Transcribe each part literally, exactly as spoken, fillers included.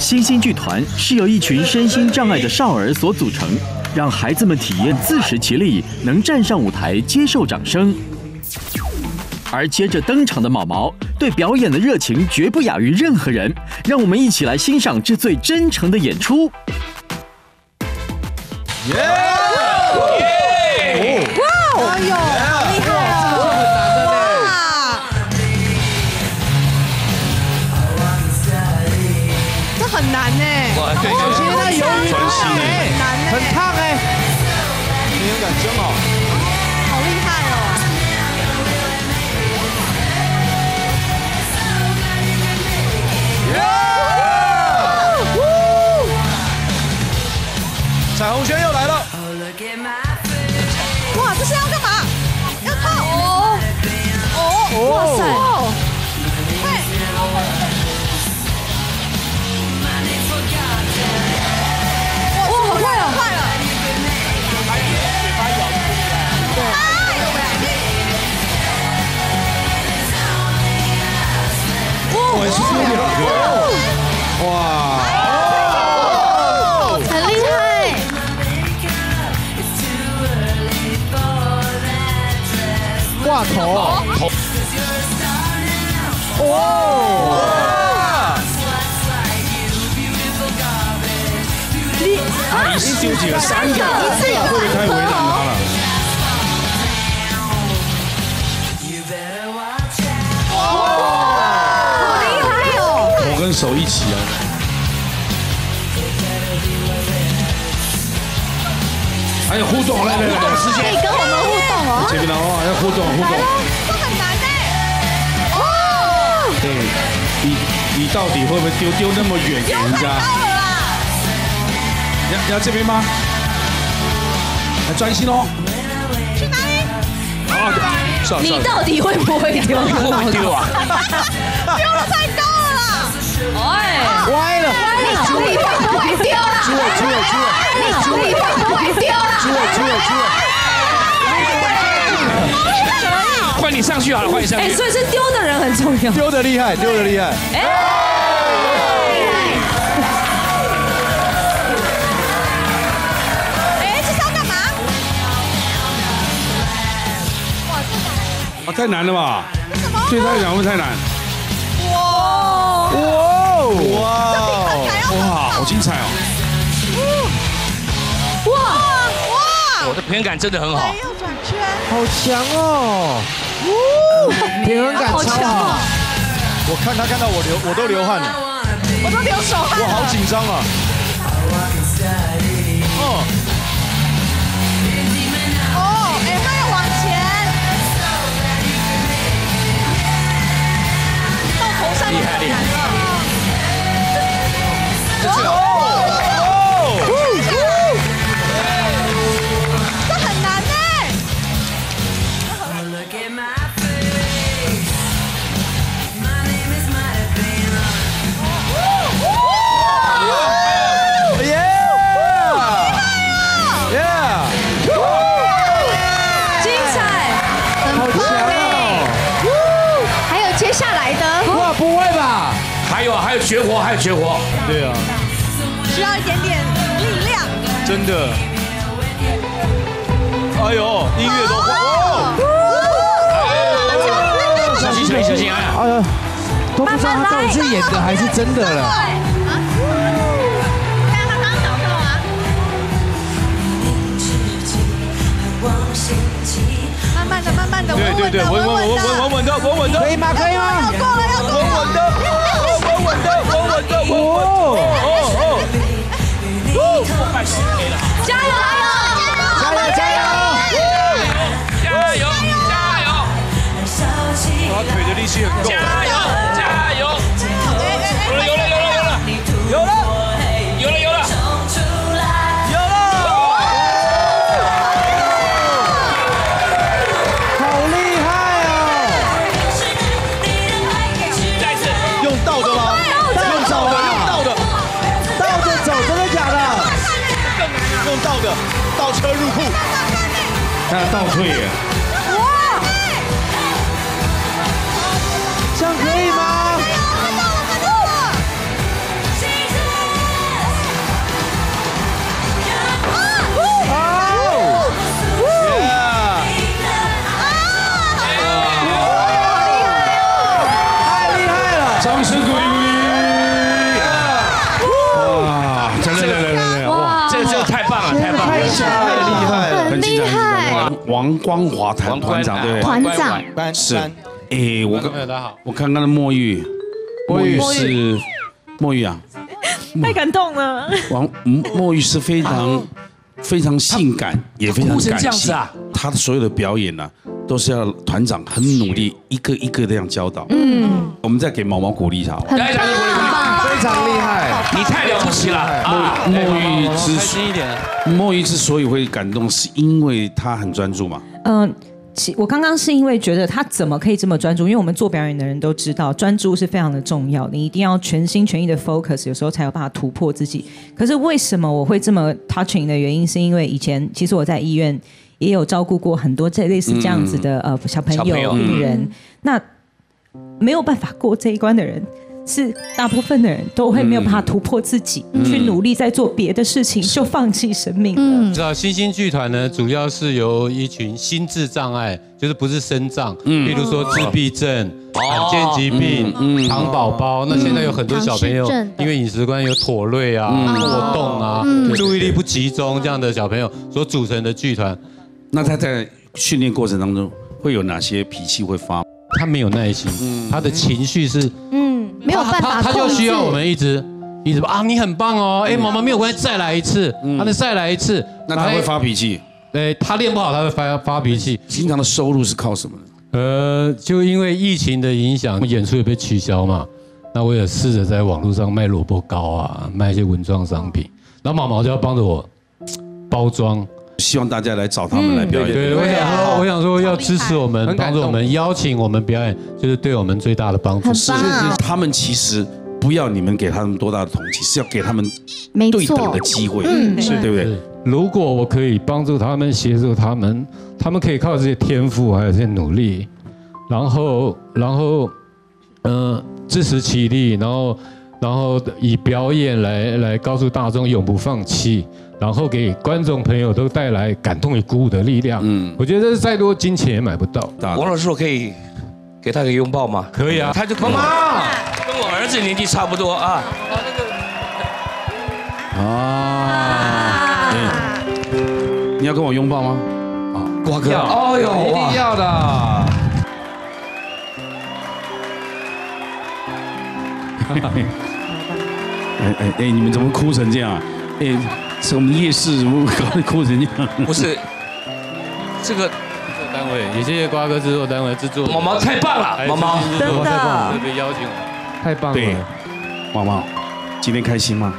星星剧团是由一群身心障碍的少儿所组成，让孩子们体验自食其力，能站上舞台接受掌声。而接着登场的毛毛，对表演的热情绝不亚于任何人。让我们一起来欣赏这最真诚的演出。耶！哇！哎呦，好厉害！ 很难呢，我觉得他有点烫哎，很难哎，很烫哎，平衡感真好，好厉害哦！彩虹圈又来了，哇，这是要干嘛？要套哦哦，哇塞！ 哇！很厉害！挂头！哇！你啊！你修几个三个？一次有会太为难他了。 跟手一起啊！还有互动，来来来，时间可以跟我们互动哦。这边的话要互动，互动。这很难哎！哦。对，你你到底会不会丢丢那么远给人家？你要你要这边吗？来专心哦。去哪里？啊！你到底会不会丢？会不会丢啊？丢了太高了。 哎，歪了！你主意会不会丢了？猪啊猪啊猪啊！你主意会不会丢了？猪啊猪啊猪啊！换你上去好了，换你上去。哎，所以是丢的人很重要。丢的厉害，丢的厉害。哎，哎，这是要干嘛？哇，太难了吧？对他来讲会太难。哇！哇！ 哇，好精彩哦！哇哇！我的平衡感真的很好，要转圈，好强哦！平衡感超好，我看他看到我流，我都流汗了，我都流手汗了，我好紧张啊！哦哦，哎，他要往前，到头上厉害厉害。 这很难哎！精彩，很棒哦！还有接下来的，哇，不会吧？还有还有绝活，还有绝活，对啊。 需要一点点力量，真的。哎呦，音乐都换哦！小心小心小心！哎呀，都不知道他到底是演的还是真的了。但他刚刚搞错啊！慢慢的，慢慢的，对对对，稳稳稳稳稳稳的，稳稳的，可以吗？可以吗？要过了，要过了，稳稳的，稳稳的，稳稳的，哦哦哦！ 加油！加油！加油！加油！加油！他腿的力气很够。加油！加油！有了！有了！有了！有了！有了！有了！有了！有了！好厉害哦！再次用倒的吗？用倒的，用倒的，倒着走，真的假的？ 用倒的，倒车入库，他倒退耶！哇，这样可以吗？加油，快到了，快到了！王光华团团长，对，团长是。哎，我刚，我刚刚的墨玉，墨玉是墨玉啊，太感动了。王墨玉是非常非常性感，也非常感性。他的所有的表演呢，都是要团长很努力，一个一个这样教导。嗯，我们再给毛毛鼓励一下。很棒，非常厉害，你太了不起了啊！墨玉之开心一点。墨玉之所以会感动，是因为他很专注嘛。嗯。我刚刚是因为觉得他怎么可以这么专注？因为我们做表演的人都知道，专注是非常的重要，你一定要全心全意的 focus， 有时候才有办法突破自己。可是为什么我会这么 touching 的原因，是因为以前其实我在医院也有照顾过很多这类似这样子的呃小朋友、病人，那没有办法过这一关的人。是大部分的人都会没有办法突破自己，嗯、去努力在做别的事情，就放弃生命了。嗯、知道新兴剧团呢，主要是由一群心智障碍，就是不是身障，嗯，例如说自闭症、罕见疾病、嗯，糖宝宝。那现在有很多小朋友因为饮食关系有妥瑞啊、过动啊、注意力不集中这样的小朋友所组成的剧团。那他在训练过程当中会有哪些脾气会发？他没有耐心，他的情绪是。没有办法控制，他就需要我们一直一直啊，你很棒哦，哎，毛毛没有关系，再来一次，他能再来一次，那他会发脾气，哎，他练不好他会发发脾气。平常的收入是靠什么呢？呃，就因为疫情的影响，演出也被取消嘛，那我也试着在网络上卖萝卜糕啊，卖一些文创商品，然后毛毛就要帮着我包装。希望大家来找他们来表演。对，我想说，我想说要支持我们，帮助我们，邀请我们表演，就是对我们最大的帮助。是，他们其实不要你们给他们多大的同情，是要给他们对等的机会，是对不对？如果我可以帮助他们、协助他们，他们可以靠这些天赋还有这些努力，然后，然后，嗯，自食其力，然后，然后以表演来来告诉大众永不放弃。然后给观众朋友都带来感动与鼓舞的力量。嗯，我觉得再多金钱也买不到。王老师，我可以给他个拥抱吗？可以啊，他就妈妈跟我儿子年纪差不多啊。啊，你要跟我拥抱吗？啊，瓜哥，哦呦，一定要的。哎哎哎，你们怎么哭成这样啊？哎。是我们夜市怎么搞的哭成这样？不是，这个制作单位也谢谢瓜哥制作单位制作。毛毛太棒了，毛毛真的被邀请，太棒了。对，毛毛，今天开心吗？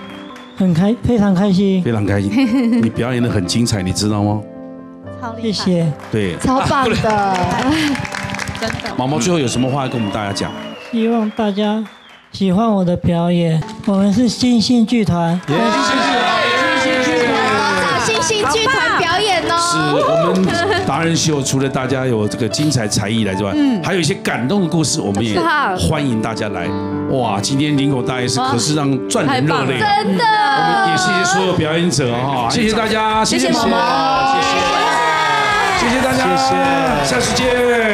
很开，非常开心，非常开心。你表演得很精彩，你知道吗？超厉害，谢谢。对，超棒的，真的。毛毛最后有什么话要跟我们大家讲？希望大家喜欢我的表演。我们是新兴剧团。新剧团表演哦，是我们达人秀，除了大家有这个精彩才艺来之外，还有一些感动的故事，我们也欢迎大家来。哇，今天林口大夜市可是让赚人热泪，真的。我们也谢谢所有表演者哈，谢谢大家，谢谢毛毛，谢谢，谢谢大家，下次见。